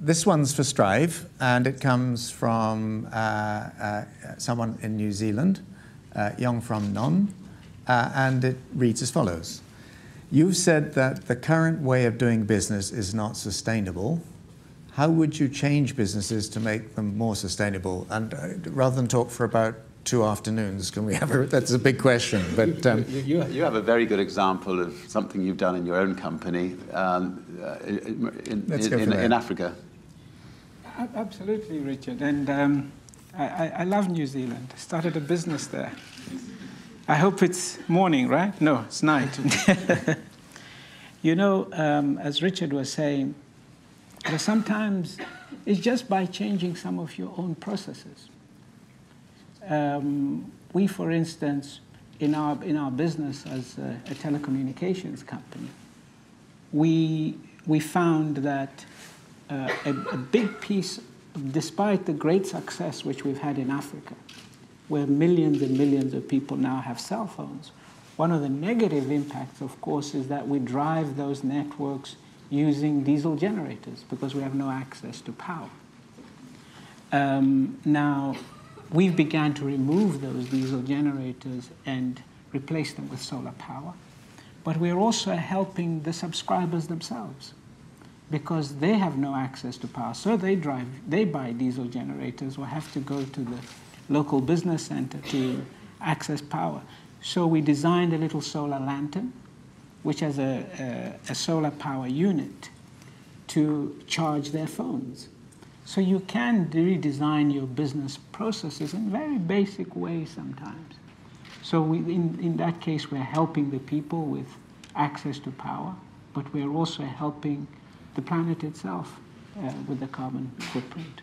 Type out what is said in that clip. This one's for Strive, and it comes from someone in New Zealand, Yong from Nong, and it reads as follows. You've said that the current way of doing business is not sustainable. How would you change businesses to make them more sustainable? And rather than talk for about 2 afternoons, can we have a, that's a big question. But you have a very good example of something you've done in your own company in Africa. Absolutely, Richard. And I love New Zealand. I started a business there. I hope it's morning, right? No, it's night. You know, as Richard was saying, but sometimes it's just by changing some of your own processes. We, for instance, in our business as a telecommunications company, we found that a big piece, despite the great success which we've had in Africa, where millions and millions of people now have cell phones, one of the negative impacts, of course, is that we drive those networks using diesel generators because we have no access to power. Now, we've began to remove those diesel generators and replace them with solar power. But we're also helping the subscribers themselves because they have no access to power. So they buy diesel generators or have to go to the local business center to access power. So we designed a little solar lantern, which has a solar power unit to charge their phones. So you can redesign your business processes in very basic ways sometimes. So in that case, we're helping the people with access to power, but we're also helping the planet itself with the carbon footprint.